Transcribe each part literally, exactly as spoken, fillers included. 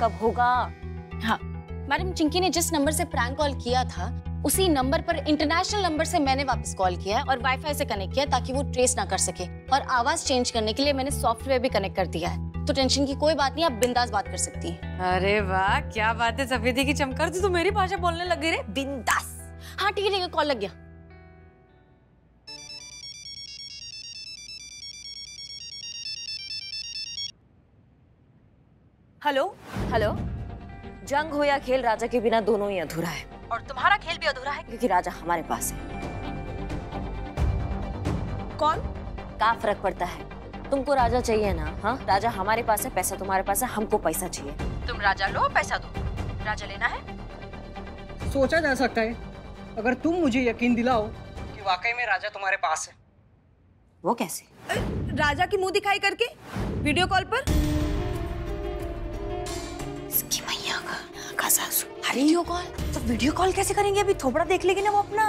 कब होगा? हाँ मैडम, चिंकी ने जिस नंबर से प्रैंक कॉल किया था उसी नंबर पर इंटरनेशनल नंबर से मैंने वापस कॉल किया है और वाईफाई से कनेक्ट किया ताकि वो ट्रेस ना कर सके, और आवाज चेंज करने के लिए मैंने सॉफ्टवेयर भी कनेक्ट कर दिया है, तो टेंशन की कोई बात नहीं, आप बिंदास बात कर सकती हैं। अरे वाह क्या बात है, सफेदी की चमकर तू तो मेरी भाषा बोलने लगी रे, बिंदास। हाँ ठीक है ठीक है, कॉल लग गया। हेलो हेलो, जंग हो या खेल, राजा के बिना दोनों ही अधूरा है और तुम्हारा खेल भी अधूरा है क्योंकि राजा हमारे पास है। कौन? क्या फर्क पड़ता है, तुमको राजा चाहिए ना? हाँ राजा हमारे पास है, पैसा तुम्हारे पास है, हमको पैसा चाहिए। तुम राजा लो पैसा दो, राजा लेना है। सोचा जा सकता है अगर तुम मुझे यकीन दिलाओ कि वाकई में राजा तुम्हारे पास है। वो कैसे? राजा की मुँह दिखाई करके वीडियो कॉल पर। Video call? तो वीडियो कॉल कैसे करेंगे? अभी थोपड़ा देख लेगी ना वो अपना।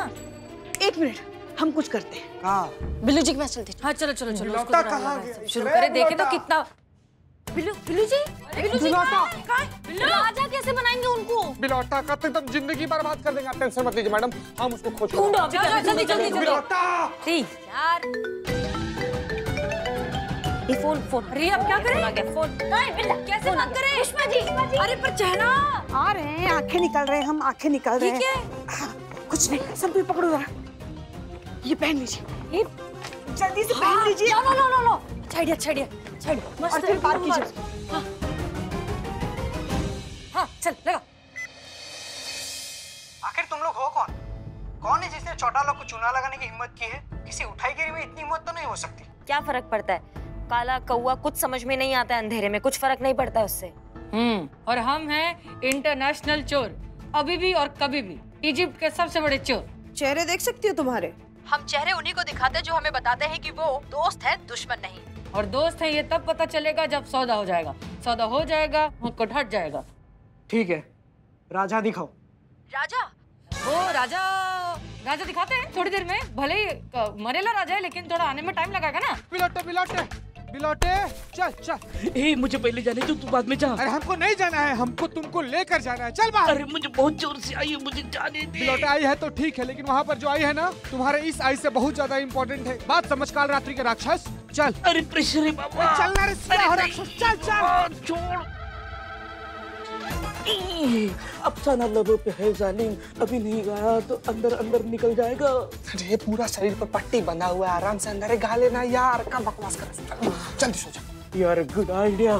एक मिनट, हम कुछ करते हैं। हाँ बिल्लू जी के पास चलते हैं। हाँ चलो चलो चलो, उसको कहाँ शुरू करें, देखें तो कितना। बिल्लू बिल्लू जी, बिल्लू जी कहाँ? बिल्लू राजा कैसे बनाएंगे उनको? बिलौटा का तो एकदम जिंदगी बर्बाद कर देंगे, टेंशन मत लीजिए मैडम, हम उसको खोज जल्दी जल्दी जल्दी। ये फोन फोन अरे अब क्या करें? फोन कैसे बात करें? करिश्मा जी, अरे पर चहना आ रहे हैं, आंखें निकल रहे हैं, हम आंखें निकल रहे हैं। हाँ, कुछ नहीं, सब भी पकड़ो जरा, ये पहन लीजिए, ये जल्दी से पहन लीजिए। नो नो नो नो, छाड़िए छाड़िए छाड़िए, और फिर पार कीजिए। हाँ हाँ चल लगा। आखिर तुम लोग हो कौन? कौन है जिसने चौटाला को चूना लगाने की हिम्मत की है? किसी उठाई गिरी में इतनी हिम्मत तो नहीं हो सकती। क्या फर्क पड़ता है, काला कौआ कुछ समझ में नहीं आता है, अंधेरे में कुछ फर्क नहीं पड़ता है उससे। हम्म, और हम हैं इंटरनेशनल चोर, अभी भी और कभी भी, इजिप्ट के सबसे बड़े चोर। चेहरे देख सकती हो तुम्हारे? हम चेहरे उन्हीं को दिखाते हैं जो हमें बताते हैं कि वो दोस्त है दुश्मन नहीं। और दोस्त है ये तब पता चलेगा जब सौदा हो जाएगा, सौदा हो जाएगा मुकुट हट जाएगा। ठीक है राजा दिखाओ। राजा? वो राजा राजा दिखाते हैं थोड़ी देर में, भले ही मरेला राजा है लेकिन थोड़ा आने में टाइम लगाएगा ना। बिलौटे बिलौटे बिलौटे चल चल। ए मुझे पहले जाने दो, तू बाद में जा। अरे हमको नहीं जाना है, हमको तुमको लेकर जाना है, चल बाहर। अरे मुझे बहुत जोर से आई है, मुझे जाने दे। बिलौटे आई है तो ठीक है, लेकिन वहाँ पर जो आई है ना तुम्हारे इस आई से बहुत ज्यादा इम्पोर्टेंट है, बात समझ। काल रात्रि के राक्षस चल। अरे प्रेशर है बाबा। चलना रे राक्षस, चल चल छोड़। अफसाना लबों पे है जालिम, अभी नहीं गया तो अंदर अंदर निकल जाएगा। अरे पूरा शरीर पर पट्टी बंधा हुआ है, आराम से अंदर गा लेना यार, क्या बकवास कर रहे हो, जल्दी सो जा यार। Good idea.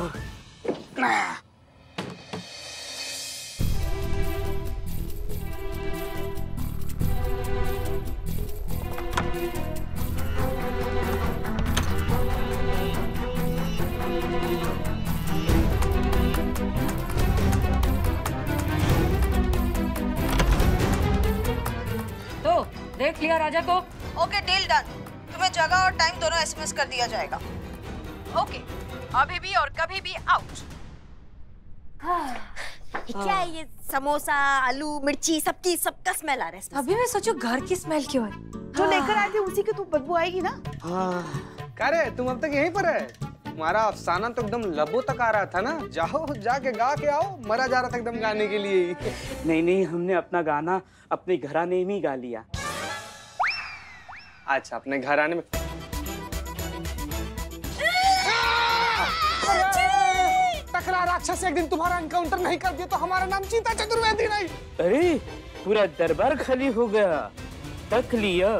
देख लिया राजा को? ओके डील डन, तुम्हें जगह और टाइम दोनों एसएमएस कर दिया जाएगा। ओके अभी भी और कभी भी आउट। हाँ। क्या है ये समोसा आलू मिर्ची सबकी सबका स्मेल आ रहा है। अभी मैं सोचू घर की स्मेल क्यों है। हाँ। जो लेकर आए थे उसी की तो बदबू आएगी ना। हाँ। करे तुम अब तक यहीं पर है, तुम्हारा अफसाना तो एकदम लबों तक आ रहा था ना, जाओ जाके गा के आओ, मरा जा रहा था एकदम गाने के लिए ही। नहीं नहीं, हमने अपना गाना अपने घराने में ही गा लिया। अच्छा अपने घर आने में। टकरा राक्षस, एक दिन तुम्हारा एनकाउंटर नहीं कर दिया तो हमारा नाम चीता चतुर्वेदी नहीं। अरे पूरा दरबार खाली हो गया, तक लिया।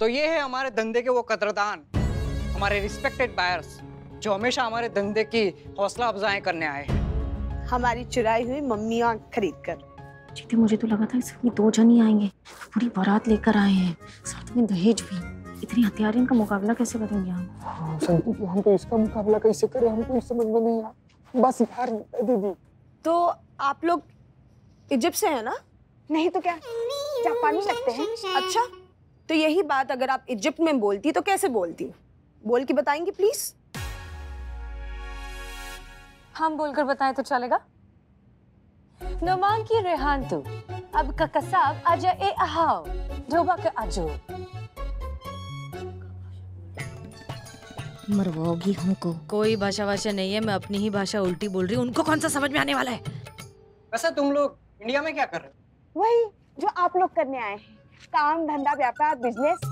तो ये है हमारे धंधे के वो कदरदान, हमारे रिस्पेक्टेड बायर्स जो हमेशा हमारे धंधे की हौसला अफजाएं करने आए हैं। हमारी चुराई हुई मम्मियाँ खरीद कर। जीते मुझे तो लगा था इसमें दो जन ही आएंगे, पूरी बारात लेकर आए हैं, साथ में दहेज भी। इतनी हथियार, इनका मुकाबला कैसे करेंगे हम? संतोष, हम तो इसका मुकाबला कैसे करें, हमको समझ में नहीं आया। बस यार दीदी। तो आप लोग इजिप्ट से हैं ना? नहीं तो क्या, जापानी लगते हैं। अच्छा, तो यही बात अगर आप इजिप्ट में बोलती तो कैसे बोलती? बोल के बताएंगी प्लीज। हम बोलकर बताएं तो चलेगा? नमान की रेहान तू अब का कसाब आजा ए अहाओ ढोबा के आजो। मरवाओगी हमको। कोई भाषा भाषा नहीं है, मैं अपनी ही भाषा उल्टी बोल रही हूँ। उनको कौन सा समझ में आने वाला है? वैसे तुम लोग इंडिया में क्या कर रहे हो? वही जो आप लोग करने आए हैं, काम धंधा व्यापार बिजनेस।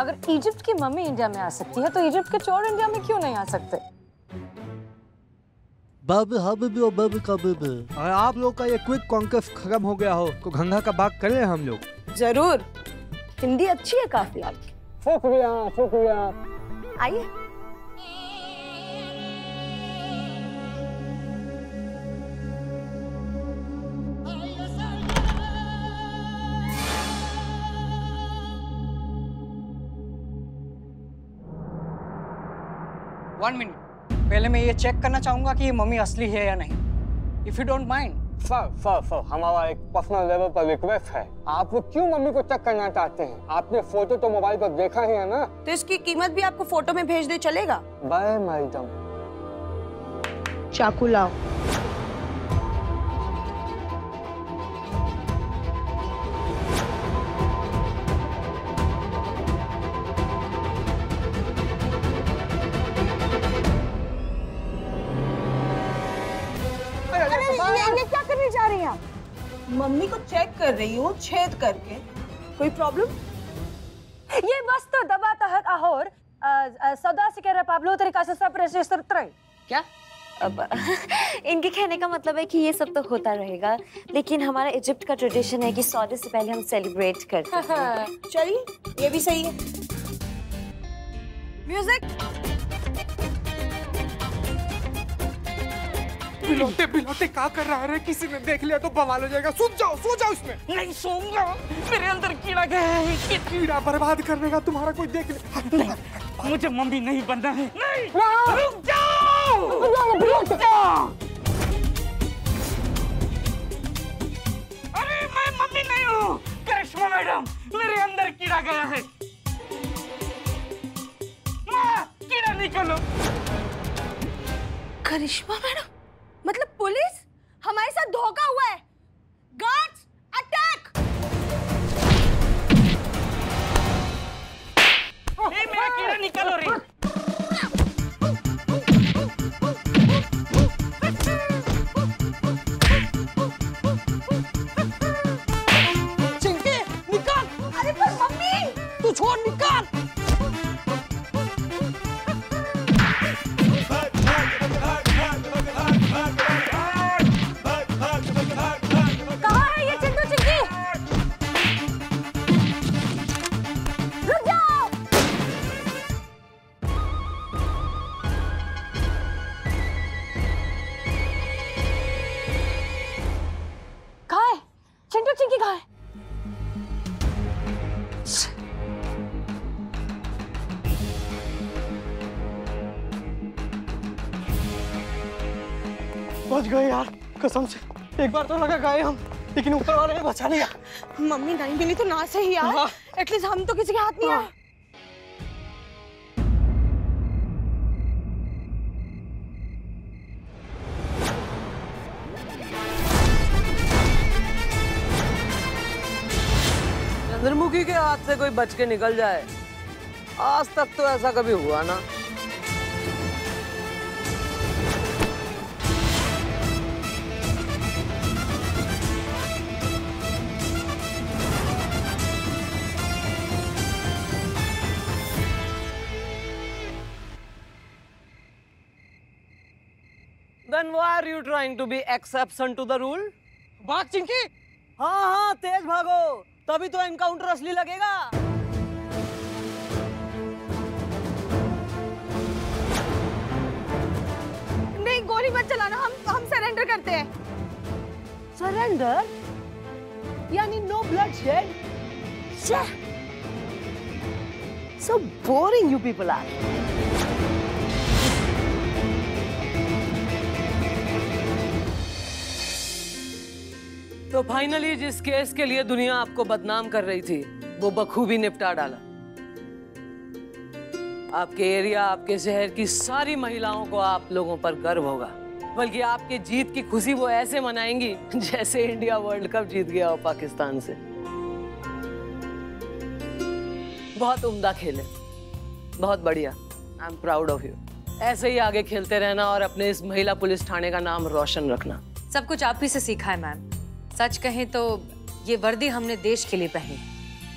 अगर इजिप्ट की मम्मी इंडिया में आ सकती है तो इजिप्ट के चोर इंडिया में क्यों नहीं आ सकते? बब हब और बब का बब। अगर आप लोग का ये क्विक कॉन्कर्स खत्म हो गया हो तो गंगा का बाग करें हम लोग। जरूर, हिंदी अच्छी है काफी आपकी। शुक्रिया शुक्रिया। आइए। वन मिनट, पहले मैं ये चेक करना चाहूंगा कि ये मम्मी असली है या नहीं। If you don't mind. Sir sir sir हमारा एक पर्सनल लेवल पर रिक्वेस्ट है, आप वो क्यों मम्मी को चेक करना चाहते हैं? आपने फोटो तो मोबाइल पर देखा ही है ना, तो इसकी कीमत भी आपको फोटो में भेज दे चलेगा? Bye madam. चाकू लाओ। मम्मी को चेक कर रही हूँ छेद करके, कोई प्रॉब्लम? ये बस तो दबाता है आहोर सदा से कह रहा पाब्लो तरीका से सब रेजिस्टर त्रय। क्या? अब इनके कहने का मतलब है कि ये सब तो होता रहेगा, लेकिन हमारा इजिप्ट का ट्रेडिशन है कि सौदे से पहले हम सेलिब्रेट करते हैं। हाँ। चलिए, ये भी सही है। म्यूजिक। बिलोटे बिलोटे क्या कर रहा है? किसी ने देख लिया तो बवाल हो जाएगा। सो जाओ सो जाओ। इसमें नहीं सोऊंगा, मेरे अंदर कीड़ा गया है। ये कीड़ा बर्बाद करने का तुम्हारा कोई देख ले। नहीं, मुझे मम्मी नहीं बनना है। नहीं, रुक जाओ, रुक जाओ। अरे मैं मम्मी नहीं हूँ करिश्मा मैडम, मेरे अंदर कीड़ा गया है। कीड़ा निकालो। करिश्मा मैडम मतलब पुलिस? हमारे साथ धोखा हुआ है। Guards attack! ए, मेरा कीड़ा निकल हो रही। चिंकी निकाल। अरे पर मम्मी तू छोड़, निकाल। गए यार कसम से, एक बार तो लगा गए हम, लेकिन ऊपर वाले ने बचा लिया। मम्मी नहीं मिली तो ना सही यार, एटलीस्ट हम तो किसी के हाथ नहीं आए। चंद्रमुखी के हाथ से कोई बच के निकल जाए, आज तक तो ऐसा कभी हुआ ना। Then why are you trying to be exception to the rule? भाग चिंकी। हाँ हाँ तेज भागो, तभी तो एनकाउंटर असली लगेगा। करते हैं? सरेंडर यानी no bloodshed? So boring you people are. तो फाइनली जिस केस के लिए दुनिया आपको बदनाम कर रही थी वो बखूबी निपटा डाला। आपके एरिया, आपके शहर की सारी महिलाओं को आप लोगों पर गर्व होगा, बल्कि आपके जीत की खुशी वो ऐसे मनाएंगी जैसे इंडिया वर्ल्ड कप जीत गया हो पाकिस्तान से। बहुत उम्दा खेले, बहुत बढ़िया। I am proud of you. ऐसे ही आगे खेलते रहना और अपने इस महिला पुलिस थाने का नाम रोशन रखना। सब कुछ आप ही से सीखा है मैम। सच कहें तो ये वर्दी हमने देश के लिए पहनी,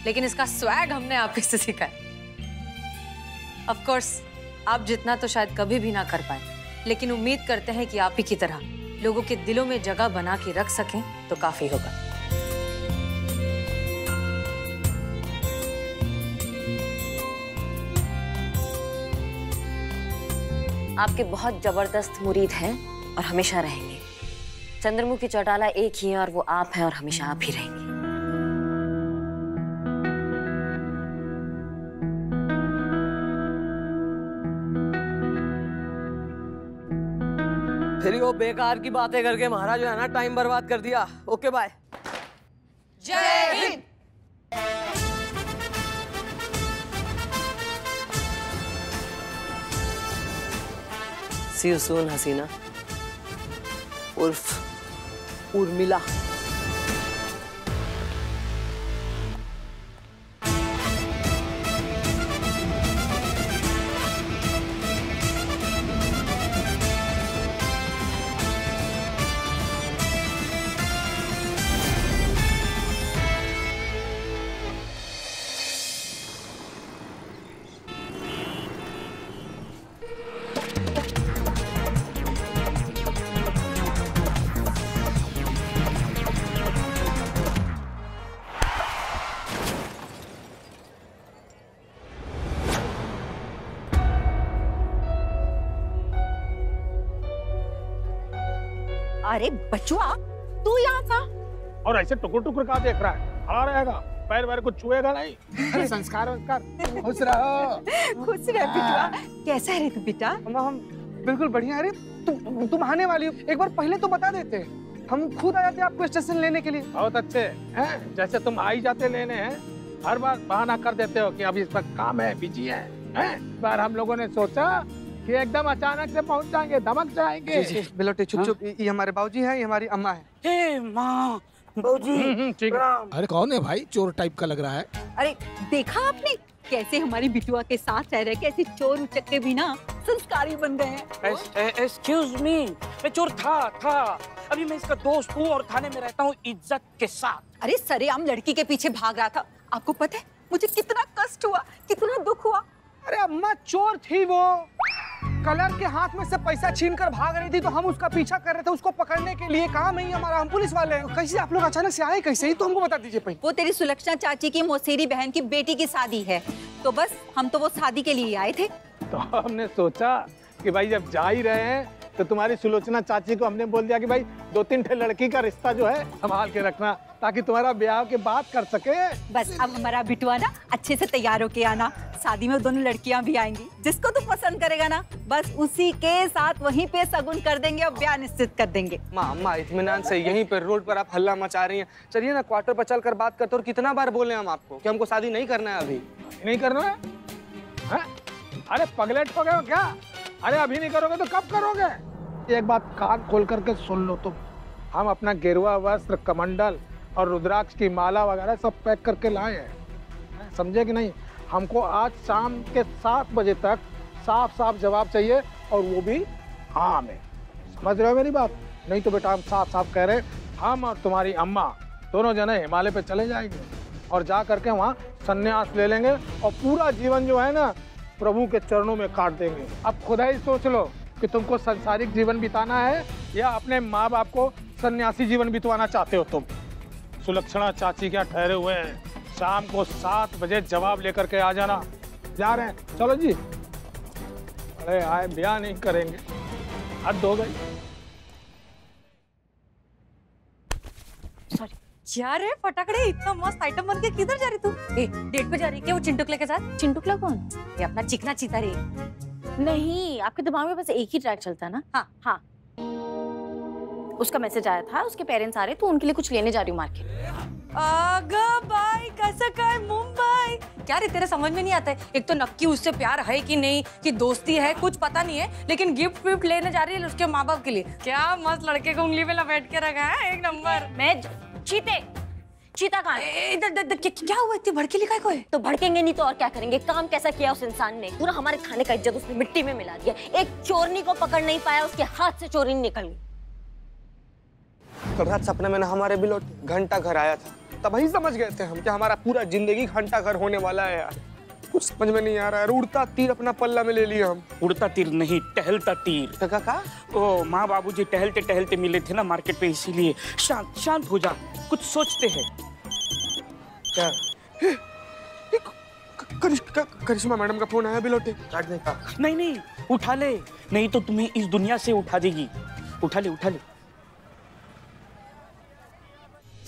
लेकिन इसका स्वैग हमने आप ही से सीखा है। ऑफ कोर्स आप जितना तो शायद कभी भी ना कर पाए, लेकिन उम्मीद करते हैं कि आप ही की तरह लोगों के दिलों में जगह बना के रख सकें तो काफी होगा। आपके बहुत जबरदस्त मुरीद हैं और हमेशा रहेंगे। चंद्रमुखी चौटाला एक ही है और वो आप हैं और हमेशा आप ही रहेंगे। फिर वो बेकार की बातें करके महाराज जो है ना टाइम बर्बाद कर दिया। Okay bye. जय हिंद। See you soon, हसीना। उर्फ उर्मिला। अरे बचुआ, तू यहाँ था? और ऐसे टुकुर टुकुर का देख रहा है? खड़ा रहेगा, पैर वैर को छुएगा नहीं। अरे संस्कार वंस्कार। खुश रहो। खुश रह बिटुआ। कैसा है तू बेटा? हम बिल्कुल बढ़िया। अरे तुम तुम आने वाली हो, एक बार पहले तो बता देते, हम खुद आ जाते आपको स्टेशन लेने के लिए। बहुत अच्छे हैं, जैसे तुम आई जाते लेने हैं, हर बार बहाना कर देते हो कि अभी इस पर काम है, बिजी है। इस बार हम लोगों ने सोचा कि एकदम अचानक से पहुंच जाएंगे, धमक जाएंगे। बिलोटे चुप चुप, ये हमारे बाबूजी हैं, ये हमारी अम्मा है। हे माँ, बाबूजी ठीक। अरे कौन है भाई, चोर टाइप का लग रहा है। अरे देखा आपने कैसे हमारी बिटुआ के साथ रह रहे, कैसे चोर उचक्के भी ना संस्कारी बन गए हैं। एक्सक्यूज मी, मैं चोर था था अभी मैं इसका दोस्त हूँ और थाने में रहता हूँ इज्जत के साथ। अरे सरेआम लड़की के पीछे भाग रहा था। आपको पता है मुझे कितना कष्ट हुआ, कितना दुख हुआ। अरे अम्मा, चोर थी वो, कलर के हाथ में से पैसा छीनकर भाग रही थी तो हम उसका पीछा कर रहे थे, उसको पकड़ने के लिए। काम है हमारा, हम पुलिस वाले हैं। कैसे आप लोग अचानक से आए, कैसे ही तो हमको बता दीजिए भाई। वो तेरी सुलक्षणा चाची की मौसेरी बहन की बेटी की शादी है, तो बस हम तो वो शादी के लिए आए थे। तो हमने सोचा कि भाई जब जा ही रहे हैं तो तुम्हारी सुलोचना चाची को हमने बोल दिया कि भाई दो तीन ठे लड़की का रिश्ता जो है संभाल के रखना, ताकि तुम्हारा ब्याह के बात कर सके। बस अब हमारा बिटुआ ना अच्छे से तैयार होके आना, शादी में दोनों लड़कियां भी आएंगी, जिसको तू पसंद करेगा ना बस उसी के साथ वहीं पे शगुन कर देंगे और ब्याह निश्चित कर देंगे। माँ माँ इत्मीनान से यहीं पर रोड पर आप हल्ला मचा रही हैं। चलिए ना क्वार्टर पर चलकर बात करते। और कितना बार बोले हम आपको कि हमको शादी नहीं करना है, अभी नहीं करना है। अरे पगलेट हो गए हो क्या? अरे अभी नहीं करोगे तो कब करोगे? एक बात कान खोल करके सुन लो तुम, हम अपना गेरुआ वस्त्र, कमंडल और रुद्राक्ष की माला वगैरह सब पैक करके लाए हैं, समझे कि नहीं? हमको आज शाम के सात बजे तक साफ साफ जवाब चाहिए, और वो भी हाँ में। समझ रहे हो मेरी बात? नहीं तो बेटा हम साफ साफ कह रहे हैं, हम और तुम्हारी अम्मा दोनों जने हिमालय पे चले जाएंगे और जा करके वहाँ संन्यास ले लेंगे और पूरा जीवन जो है ना प्रभु के चरणों में काट देंगे। अब खुदा ही सोच लो कि तुमको संसारिक जीवन बिताना है या अपने माँ बाप को सन्यासी जीवन बितवाना चाहते हो। तुम सुलक्षणा चाची क्या ठहरे हुए हैं, शाम को सात बजे जवाब लेकर के आ जाना। जा रहे हैं, चलो जी। अरे आए, ब्याह नहीं करेंगे, हद हो गई। क्या रे फटाकड़े, इतना मस्त आइटम बनके किधर जा रही तू? ए, डेट पे जा रही क्या वो चिंटुकला के साथ? चिंटुकला कौन? ये अपना चिकना चीता रे। नहीं, आपके दिमाग में बस एक ही ट्रैक चलता है ना। हाँ हाँ, उसका मैसेज आया था, उसके पेरेंट्स आ रहे, तो उनके लिए कुछ लेने जा रही हूँ मार्केट। अगं भाई कैसा काय मुंबई? क्या रे तेरे समझ में नहीं आता है, एक तो नक्की उससे प्यार है कि नहीं, कि दोस्ती है, कुछ पता नहीं है, लेकिन गिफ्ट विफ्ट लेने जा रही है उसके माँ बाप के लिए। क्या मस्त लड़के को उंगली पे लपेट के रखा है, एक नंबर। मैं चीते चीता कहाँ है? इधर क्या हुआ, इतनी भड़केली काय को है? तो भड़केंगे नहीं तो और क्या करेंगे। काम कैसा किया उस इंसान ने, पूरा हमारे खाने का इज्जत उसने मिट्टी में मिला दिया। एक चोरनी को पकड़ नहीं पाया, उसके हाथ से चोरी निकल गई। कल रात सपने में ना हमारे भी लौट घंटा घर आया था, तब ही समझ गए थे हम कि हमारा पूरा जिंदगी घंटा घर होने वाला है। यार कुछ समझ में नहीं आ रहा है। उड़ता तीर अपना पल्ला में ले लिया हम। उड़ता तीर नहीं, टहलता तीर। तो का ओ माँ बाबूजी टहलते टहलते मिले थे ना मार्केट पे, इसीलिए। शांत शांत हो जा, कुछ सोचते हैं। क्या करिश्मा मैडम का फोन आया बिलोटे काटने का? नहीं नहीं उठा ले, नहीं तो तुम्हें इस दुनिया से उठा देगी। उठा ले उठा ले।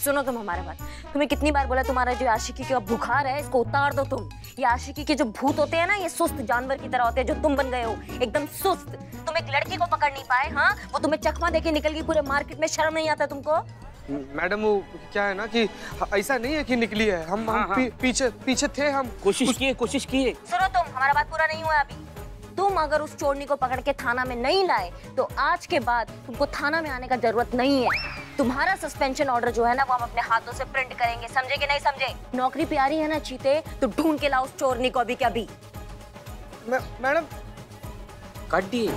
सुनो तुम हमारे बात, तुम्हें कितनी बार बोला तुम्हारा जो आशिकी का बुखार है इसको उतार दो तुम। ये आशिकी के जो भूत होते हैं ना, ये सुस्त जानवर की तरह होते हैं जो तुम बन गए हो, एकदम सुस्त। तुम एक लड़की को पकड़ नहीं पाए, हाँ वो तुम्हें चकमा देके निकल गई पूरे मार्केट में, शर्म नहीं आता तुमको? मैडम वो क्या है ना कि ऐसा नहीं है कि निकली है, हम, हाँ, हम हाँ। पी, पीछे पीछे थे हम, कोशिश किए कोशिश किए। सुनो तुम, हमारा बात पूरा नहीं हुआ अभी। तुम अगर उस चोरनी को पकड़ के थाना में नहीं लाए तो आज के बाद तुमको थाना में आने का जरूरत नहीं है। तुम्हारा सस्पेंशन ऑर्डर जो है ना वो हम अपने हाथों से प्रिंट करेंगे, समझे कि नहीं समझे? नौकरी प्यारी है ना चीते, तो ढूंढ के लाओ उस चोरनी को अभी के अभी। मैडम काट दिए।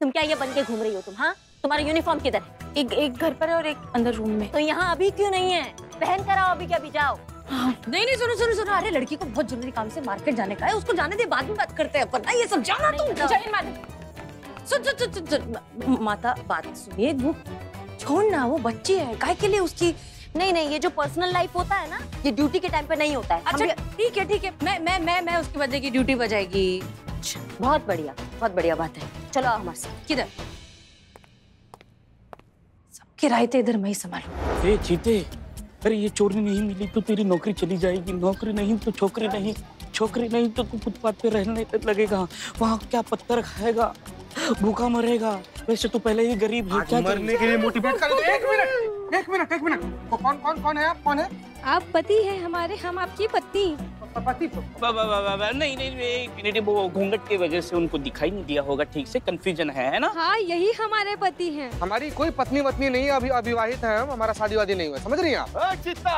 तुम क्या ये बन के घूम रही हो तुम? हाँ तुम्हारा यूनिफॉर्म किधर है? एक एक घर पर है और एक अंदर रूम में। तो यहाँ अभी क्यों नहीं है? पहन कर आओ अभी के अभी, जाओ। हाँ। नहीं नहीं सुनो सुनो सुनो, अरे लड़की को बहुत जरूरी काम से मार्केट जाने का है, उसको जाने दे, बाद में बात करते हैं अपन ना ये सब। जाना तुम सुन सुन सुन सुन माता, बात सुनिए। वो छोड़ ना, वो बच्ची है, काहे के लिए उसकी? नहीं नहीं ये जो पर्सनल लाइफ होता है ना ये ड्यूटी के टाइम पे नहीं होता है। अच्छा ठीक है ठीक है, मैं मैं मैं मैं उसकी बजे की ड्यूटी बजाएगी। बहुत बढ़िया बहुत बढ़िया बात है, चलो हमारे साथ। किधर? सबके रायते इधर मैं ही संभालूं। चीते अरे ये चोरी नहीं मिली तो तेरी नौकरी चली जाएगी, नौकरी नहीं तो छोकरी नहीं, छोकरी नहीं तो तू फुटपाथ पे रहने लगेगा, वहाँ क्या पत्थर खाएगा, भूखा मरेगा। वैसे तू पहले ही गरीब है, क्या मरने के लिए मोटिवेट कर। एक मिनट एक मिनट एक मिनट, कौन कौन कौन है आप? कौन है आप? पति है हमारे, हम आपकी पत्नी। पति? नहीं नहीं, वो घूंघट की वजह से उनको दिखाई नहीं दिया होगा ठीक से, कंफ्यूजन है ना। हाँ यही हमारे पति हैं। हमारी कोई पत्नी वतनी नहीं है, अभी अविवाहित है हम, हमारा शादी वादी नहीं हुआ, समझ रही हैं आप? चित्ता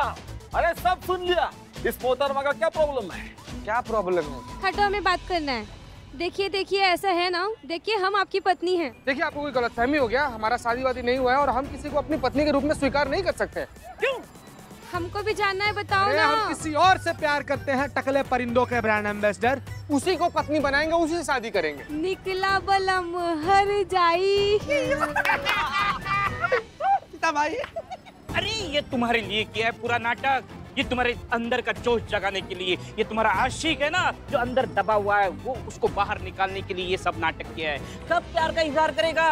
अरे सब सुन लिया, इस मोहतरमा का क्या प्रॉब्लम है? क्या प्रॉब्लम है? हटो हमें बात करना है। देखिए देखिए ऐसा है ना, देखिए हम आपकी पत्नी हैं। देखिए आपको कोई गलतफहमी हो गया, हमारा शादी वादी नहीं हुआ है और हम किसी को अपनी पत्नी के रूप में स्वीकार नहीं कर सकते। क्यों? हमको भी जानना है, बताओ ना। हम किसी और से प्यार करते हैं, टकले परिंदों के ब्रांड एम्बेसडर, उसी को पत्नी बनाएंगे, उसी से शादी करेंगे। निकला बलम हर जाई। भाई अरे ये तुम्हारे लिए क्या है पूरा नाटक? ये तुम्हारे अंदर का जोश जगाने के लिए, ये तुम्हारा आशिक है ना जो अंदर दबा हुआ है वो उसको बाहर निकालने के लिए ये सब नाटक किया है। कब प्यार का इजहार करेगा?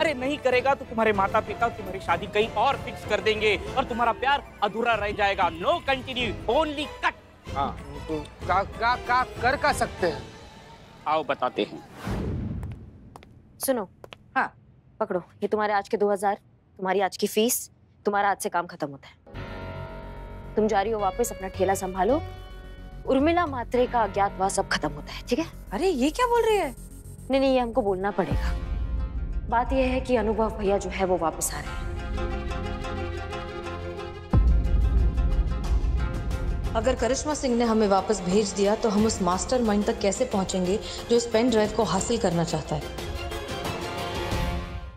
अरे नहीं करेगा तो तुम्हारे माता पिता तुम्हारी शादी कहीं और फिक्स कर देंगे और तुम्हारा प्यार अधूरा रह जाएगा। No continue, only cut. हाँ तो का, का, का, कर का सकते हैं, आओ बताते हैं। सुनो हाँ पकड़ो, ये तुम्हारे आज के दो हजार, तुम्हारी आज की फीस, तुम्हारा आज से काम खत्म होता है। तुम जा रही हो वापस, अपना ठेला संभालो, उर्मिला मात्रे का अज्ञातवास सब खत्म होता है, ठीक है? अरे ये क्या बोल रही है? नहीं नहीं ये हमको बोलना पड़ेगा। बात ये है कि अनुभव भैया जो है वो वापस आ रहे हैं। अगर करिश्मा सिंह ने हमें वापस भेज दिया तो हम उस मास्टरमाइंड तक कैसे पहुंचेंगे जो इस पेन ड्राइव को हासिल करना चाहता है?